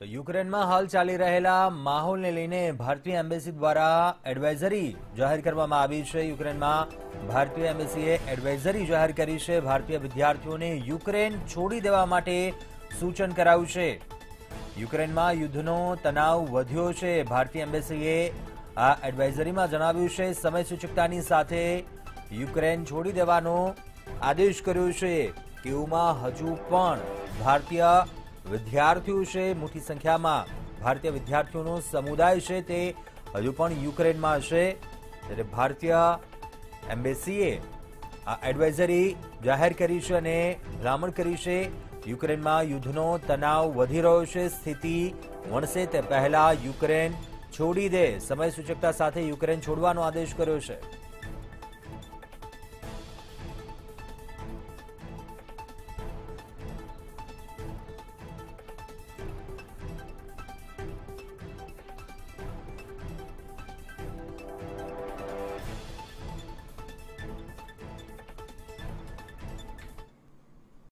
तो यूक्रेन में हाल चाली रहेला माहौल ने लीने भारतीय एम्बेसी द्वारा एडवाइजरी जाहिर करवामां आवी छे। यूक्रेन में भारतीय एम्बेसीए एडवाइजरी जाहिर करी छे। भारतीय विद्यार्थियों ने यूक्रेन छोड़ी देवा माटे सूचन करायु छे। यूक्रेन में युद्धनो तनाव वध्यो छे। भारतीय एम्बेसीए आ एडवाइजरी में जणाव्युं छे। समय सूचकतानी साथे यूक्रेन छोड़ी देवानो आदेश कर्यो छे। तेवुमां हजू पण भारतीय विद्यार्थियों से मोटी संख्या में भारतीय विद्यार्थियों समुदाय है ते हजू पण यूक्रेन में है। तेरे भारतीय एम्बेसीए आ एडवाइजरी जाहिर करी है अने भलामण करी है। यूक्रेन में युद्धनो तनाव वधी रह्यो छे। स्थिति वणसे ते पहला यूक्रेन छोड़ी दे। समय सूचकता साथ यूक्रेन छोड़वानो आदेश कर्यो छे।